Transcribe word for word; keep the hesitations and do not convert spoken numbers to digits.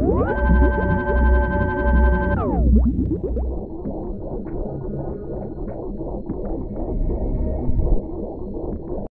What?